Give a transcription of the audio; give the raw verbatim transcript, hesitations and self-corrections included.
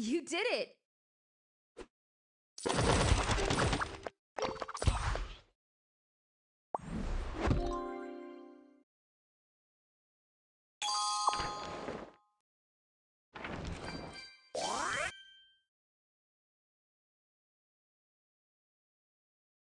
You did it!